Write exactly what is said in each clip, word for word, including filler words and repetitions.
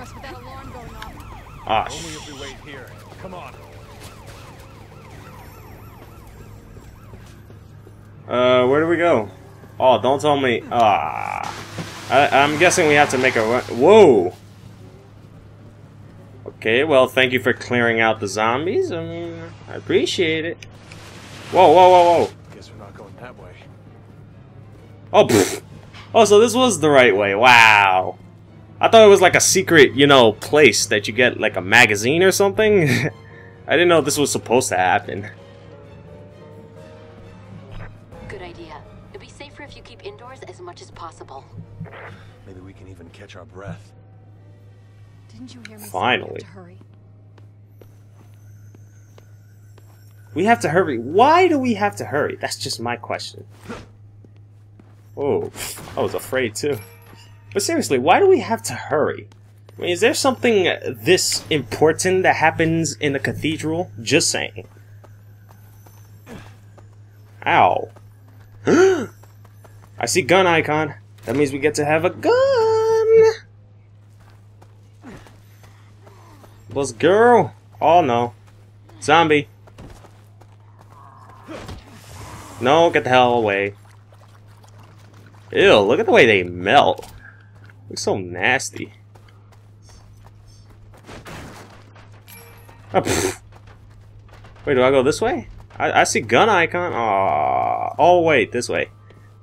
us with that alarm going off. Ah, only if we wait here. Come on. Uh, where do we go? Oh, don't tell me. Ah, I, I'm guessing we have to make a run. Whoa. Okay, well, thank you for clearing out the zombies. I mean, I appreciate it. Whoa, whoa, whoa, whoa. Guess we're not going that way. Oh, pfft. Oh, so this was the right way. Wow. I thought it was like a secret, you know, place that you get like a magazine or something. I didn't know this was supposed to happen. Good idea. It'd be safer if you keep indoors as much as possible. Maybe we can even catch our breath. Didn't you hear me? Finally. Hurry. We have to hurry. Why do we have to hurry? That's just my question. Oh, I was afraid too. But seriously, why do we have to hurry? I mean, is there something this important that happens in the cathedral? Just saying. Ow. I see gun icon. That means we get to have a gun. Let's go! Oh no. Zombie. No, get the hell away. Ew, look at the way they melt. Looks so nasty. Oh, wait, do I go this way? I, I see gun icon. Aww. Oh, wait, this way.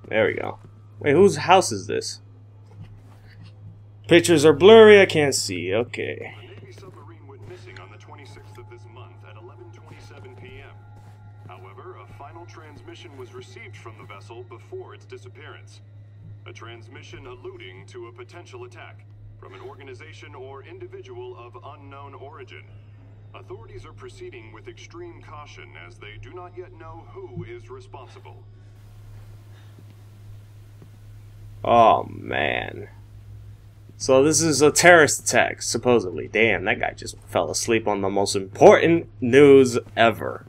There we go. Wait, whose house is this? Pictures are blurry, I can't see. Okay. Was received from the vessel before its disappearance. A transmission alluding to a potential attack from an organization or individual of unknown origin. Authorities are proceeding with extreme caution as they do not yet know who is responsible. Oh man. So this is a terrorist attack, supposedly. Damn, that guy just fell asleep on the most important news ever.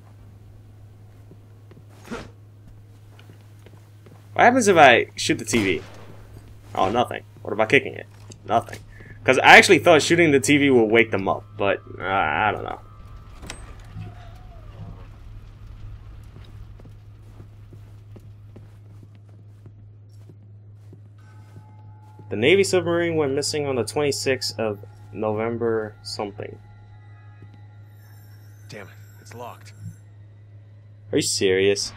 What happens if I shoot the T V? Oh, nothing. What about kicking it? Nothing. Because I actually thought shooting the T V would wake them up, but uh, I don't know. The Navy submarine went missing on the twenty-sixth of November something. Damn it, it's locked. Are you serious?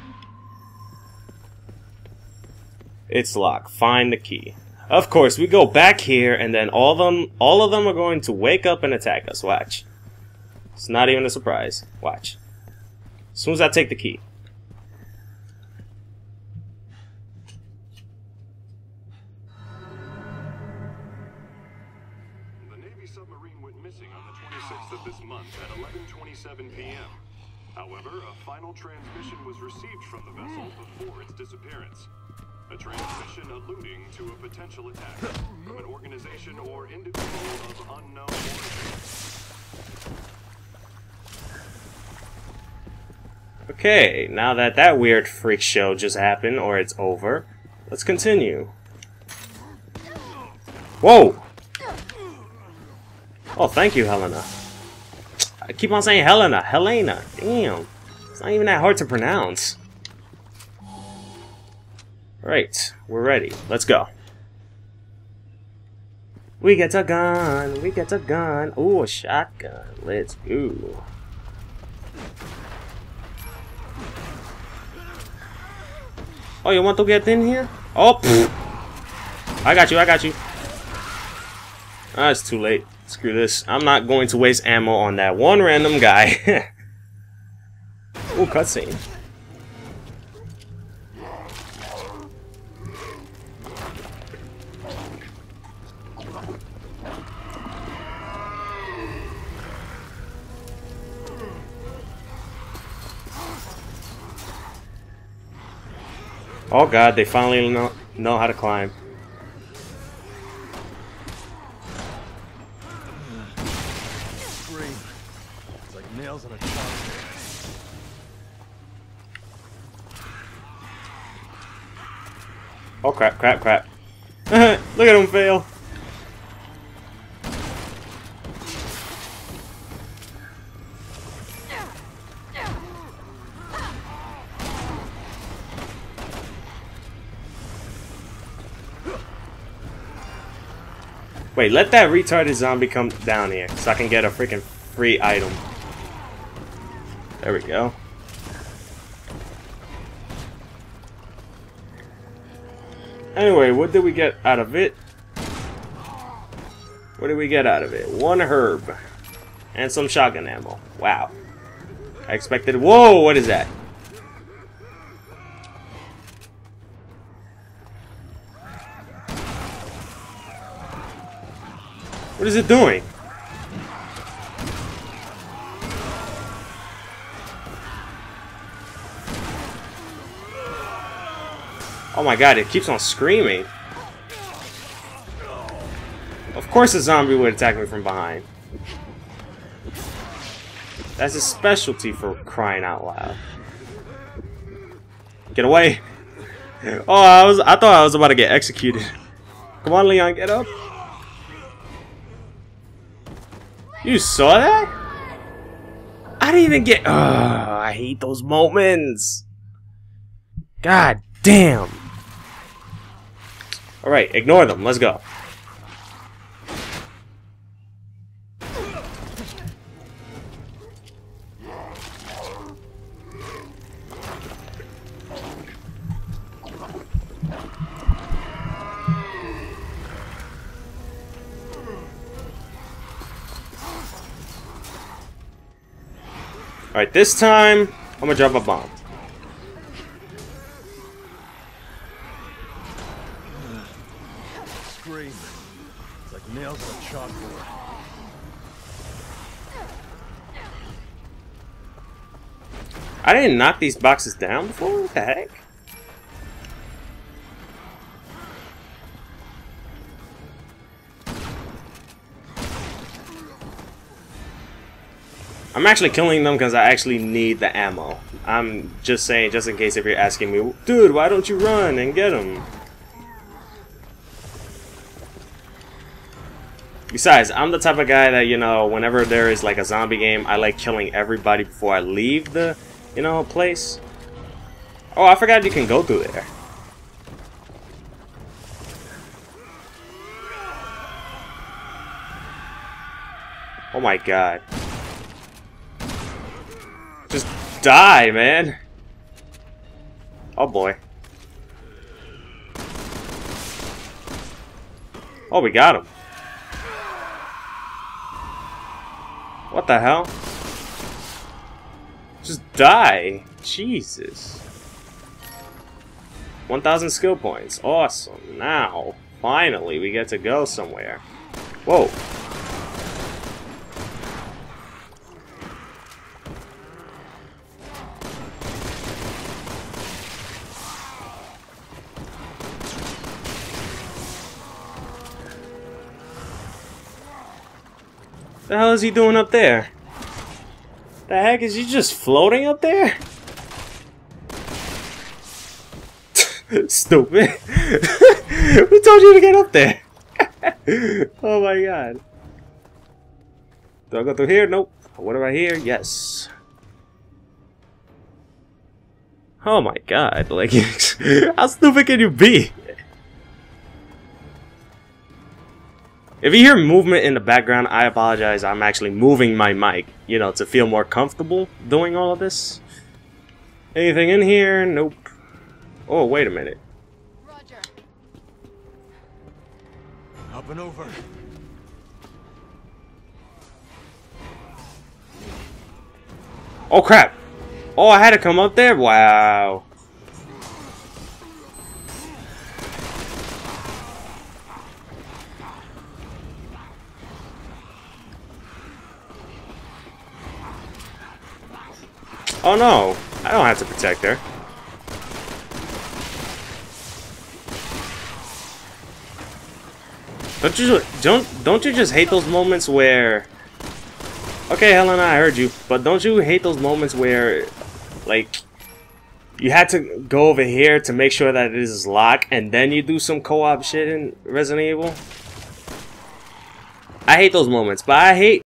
It's locked. Find the key. Of course, we go back here, and then all of them, all of them are going to wake up and attack us. Watch. It's not even a surprise. Watch. As soon as I take the key. The Navy submarine went missing on the twenty-sixth of this month at eleven twenty-seven p m However, a final transmission was received from the vessel before its disappearance. A transmission alluding to a potential attack from an organization or individual of unknown origin. Okay, now that that weird freak show just happened, or it's over, let's continue. Whoa! Oh, thank you, Helena. I keep on saying Helena, Helena. Damn, it's not even that hard to pronounce. Alright, we're ready. Let's go. We get a gun. We get a gun. Ooh, a shotgun. Let's go. Oh, you want to get in here? Oh, pfft. I got you. I got you. Ah, it's too late. Screw this. I'm not going to waste ammo on that one random guy. Ooh, cutscene. Oh god, they finally know, know how to climb. It's like nails on a chalkboard. Oh crap, crap, crap. Look at him fail. Wait, let that retarded zombie come down here so I can get a freaking free item. There we go. Anyway, what did we get out of it? What did we get out of it? One herb. And some shotgun ammo. Wow. I expected... Whoa, what is that? What is it doing? Oh my god, it keeps on screaming. Of course a zombie would attack me from behind. That's a specialty for crying out loud. Get away! Oh, I was I thought I was about to get executed. Come on, Leon, get up. You saw that? I didn't even get... Ugh, I hate those moments. God damn. Alright, ignore them. Let's go. Alright, this time, I'm gonna drop a bomb. Scream. It's like nails on a chalkboard. I didn't knock these boxes down before? What the heck? I'm actually killing them because I actually need the ammo. I'm just saying, just in case if you're asking me, dude, why don't you run and get them? Besides, I'm the type of guy that, you know, whenever there is like a zombie game, I like killing everybody before I leave the, you know, place. Oh, I forgot you can go through there. Oh my god. Just die, man. Oh boy. Oh, we got him. What the hell? Just die. Jesus. one thousand skill points. Awesome. Now, finally, we get to go somewhere. Whoa. The hell is he doing up there? The heck is he just floating up there? Stupid. Who told you to get up there? Oh my god. Do I go through here? Nope. What about here? Yes. Oh my god. Like, how stupid can you be? If you hear movement in the background, I apologize. I'm actually moving my mic, you know, to feel more comfortable doing all of this. Anything in here? Nope. Oh, wait a minute. Roger. Up and over. Oh, crap. Oh, I had to come up there? Wow. Oh no, I don't have to protect her. Don't you don't don't you just hate those moments where? Okay, Helena, I heard you, but don't you hate those moments where, like, you had to go over here to make sure that it is locked, and then you do some co-op shit in Resident Evil? I hate those moments, but I hate.